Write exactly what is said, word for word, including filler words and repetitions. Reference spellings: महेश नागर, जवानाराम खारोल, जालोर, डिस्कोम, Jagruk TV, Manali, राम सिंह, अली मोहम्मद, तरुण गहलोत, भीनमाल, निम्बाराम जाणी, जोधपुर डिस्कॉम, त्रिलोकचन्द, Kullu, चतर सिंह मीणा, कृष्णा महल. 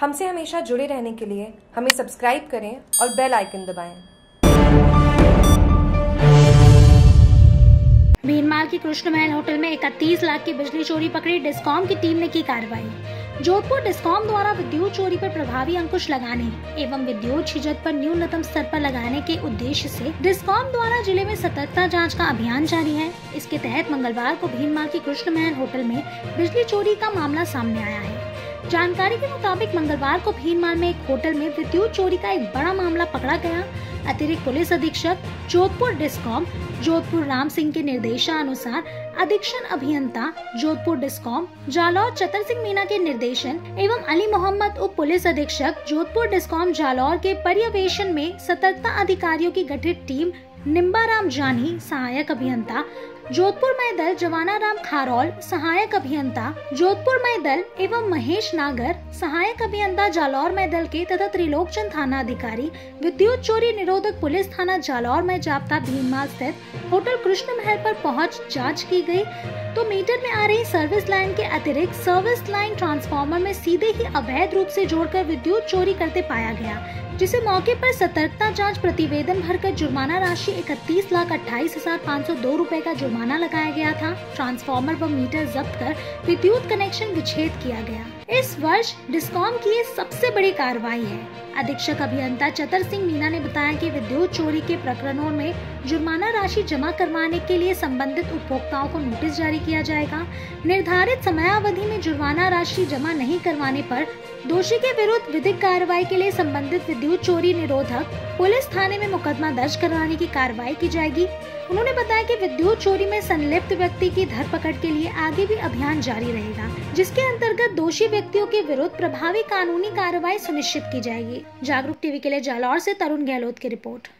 हमसे हमेशा जुड़े रहने के लिए हमें सब्सक्राइब करें और बेल आइकन दबाएं। भीनमाल की कृष्णा महल होटल में इकतीस लाख की बिजली चोरी पकड़ी डिस्कॉम की टीम ने की कार्रवाई। जोधपुर डिस्कॉम द्वारा विद्युत चोरी पर प्रभावी अंकुश लगाने एवं विद्युत छिजत पर न्यूनतम स्तर पर लगाने के उद्देश्य से डिस्कॉम द्वारा जिले में सतर्कता जांच का अभियान जारी है। इसके तहत मंगलवार को भीनमाल की कृष्णा महल होटल में बिजली चोरी का मामला सामने आया है। जानकारी के मुताबिक मंगलवार को भीनमाल में एक होटल में विद्युत चोरी का एक बड़ा मामला पकड़ा गया। अतिरिक्त पुलिस अधीक्षक जोधपुर डिस्कॉम जोधपुर राम सिंह के निर्देशानुसार अधीक्षण अभियंता जोधपुर डिस्कॉम जालोर चतर सिंह मीणा के निर्देशन एवं अली मोहम्मद उप पुलिस अधीक्षक जोधपुर डिस्कॉम जालोर के पर्यवेक्षण में सतर्कता अधिकारियों की गठित टीम निम्बाराम जाणी सहायक अभियंता जोधपुर मय दल जवानाराम खारोल सहायक अभियंता जोधपुर मय दल एवं महेश नागर सहायक अभियंता जालोर मय दल के तथा त्रिलोकचन्द थाना अधिकारी विद्युत चोरी निरोधक पुलिस थाना जालोर में जाब्ता भीनमाल स्थित होटल कृष्णा महल पर पहुंच जांच की गई, तो मीटर में आ रही सर्विस लाइन के अतिरिक्त सर्विस लाइन ट्रांसफार्मर में सीधे ही अवैध रूप से जोड़कर विद्युत चोरी करते पाया गया, जिसे मौके पर सतर्कता जांच प्रतिवेदन भरकर जुर्माना राशि इकतीस लाख अट्ठाईस हजार पाँच सौ दो रूपए का जुर्माना लगाया गया था। ट्रांसफार्मर व मीटर जब्त कर विद्युत कनेक्शन विच्छेद किया गया। इस वर्ष डिस्कॉम की ये सबसे बड़ी कार्रवाई है। अधीक्षक अभियंता चतर सिंह मीणा ने बताया कि विद्युत चोरी के प्रकरणों में जुर्माना राशि जमा करवाने के लिए संबंधित उपभोक्ताओं को नोटिस जारी किया जाएगा। निर्धारित समयावधि में जुर्माना राशि जमा नहीं करवाने पर दोषी के विरुद्ध विधिक कार्रवाई के लिए संबंधित विद्युत चोरी निरोधक पुलिस थाने में मुकदमा दर्ज करवाने की कार्रवाई की जाएगी। उन्होंने बताया कि विद्युत चोरी में संलिप्त व्यक्ति की धरपकड़ के लिए आगे भी अभियान जारी रहेगा, जिसके अंतर्गत दोषी व्यक्तियों के विरुद्ध प्रभावी कानूनी कार्रवाई सुनिश्चित की जाएगी। जागरूक टीवी के लिए जालोर से तरुण गहलोत की रिपोर्ट।